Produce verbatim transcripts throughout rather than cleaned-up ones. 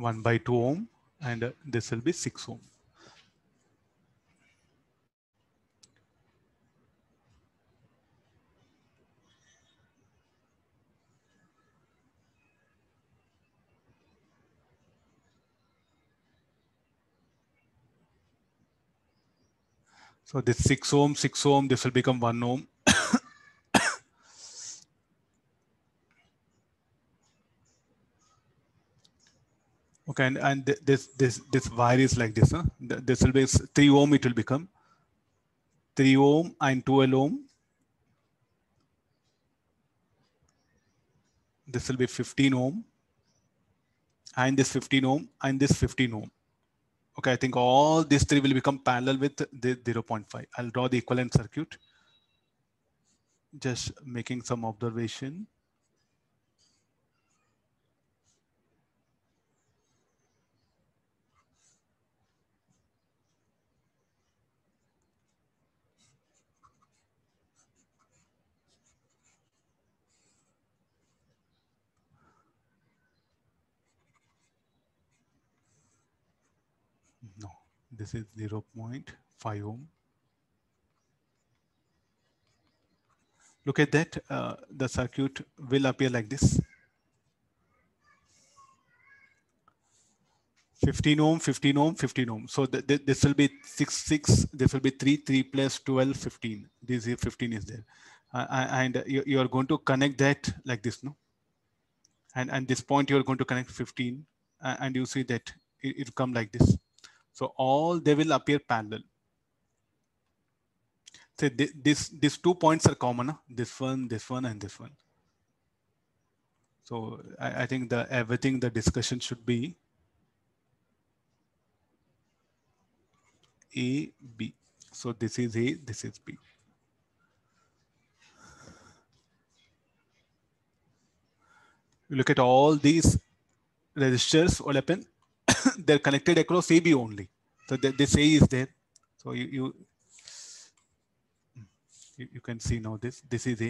one by two ohm, and this will be six ohm. So this six ohm, six ohm, this will become one ohm. Okay, and, and this this this wire is like this. Huh? This will be three ohm, it will become three ohm and twelve ohm. This will be fifteen ohm, and this fifteen ohm, and this fifteen ohm. Okay, I think all these three will become parallel with the zero point five. I'll draw the equivalent circuit. Just making some observation. No, this is zero point five ohm. Look at that. Uh, the circuit will appear like this. fifteen ohm, fifteen ohm, fifteen ohm. So th th this will be six, six. This will be three, three plus twelve, fifteen. This is fifteen is there. Uh, and you, you are going to connect that like this, no? And at this point, you are going to connect fifteen. Uh, and you see that it, it will come like this. So all they will appear parallel. So th this, these two points are common, huh? This one, this one, and this one. So I, I think the everything the discussion should be A, B. So this is A, this is B. You look at all these resistors, all happen. They're connected across A B only. So the, this A is there. So you, you you can see now this. This is A.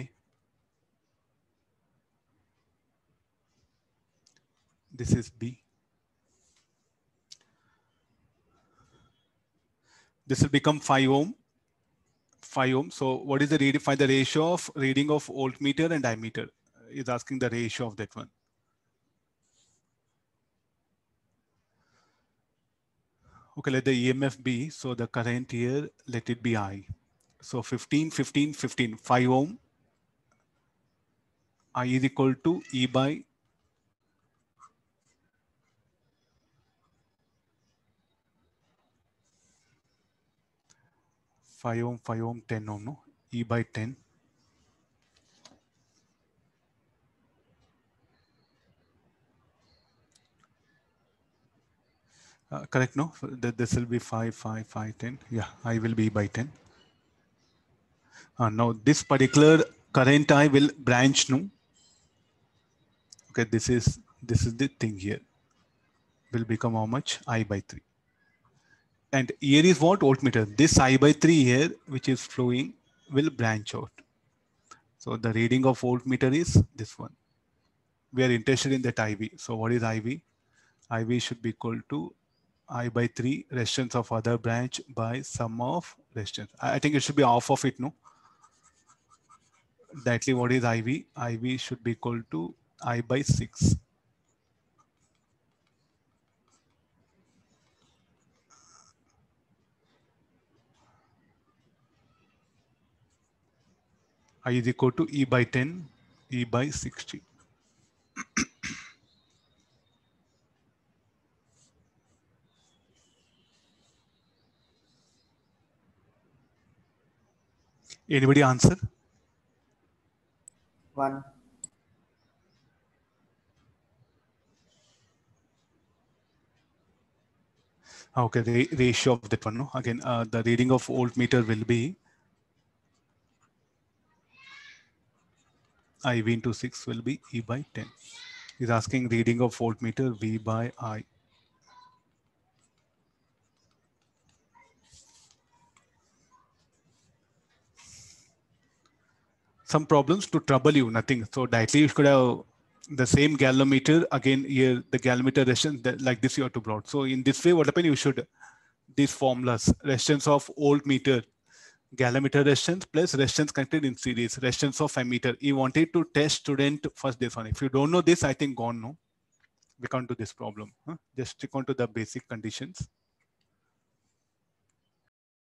This is B. This will become five ohm. five ohm. So what is the reading? Find the ratio of reading of voltmeter and ammeter. It's asking the ratio of that one. Okay, let the E M F be, so the current here, let it be I. So fifteen, fifteen, fifteen, five ohm. I is equal to E by five ohm, five ohm, ten ohm, no? E by ten. Uh, correct, no? So th this will be five, five, five, ten. Yeah, I will be by ten. Uh, now, this particular current I will branch, no? Okay, this is, this is the thing here. Will become how much? I by three. And here is what? Voltmeter. This I by three here, which is flowing, will branch out. So the reading of voltmeter is this one. We are interested in that I V. So what is I V? I V should be equal to I by three resistance of other branch by sum of resistance. I think it should be half of it, no? Directly, what is I V? I V should be equal to I by six. I is equal to E by ten, E by sixty. Anybody answer? One. Okay, the ratio of that one. No? Again, uh, the reading of voltmeter will be I V into six will be E by ten. He's asking reading of voltmeter V by I. Some problems to trouble you, nothing. So directly you could have the same gallometer again here, the gallometer resistance that, like this you have to plot. So in this way, what happened? You should these formulas: resistance of old meter, gallometer resistance plus resistance connected in series, resistance of ammeter. You wanted to test student first this one. If you don't know this, I think gone no. We can't do this problem. Huh? Just stick on to the basic conditions.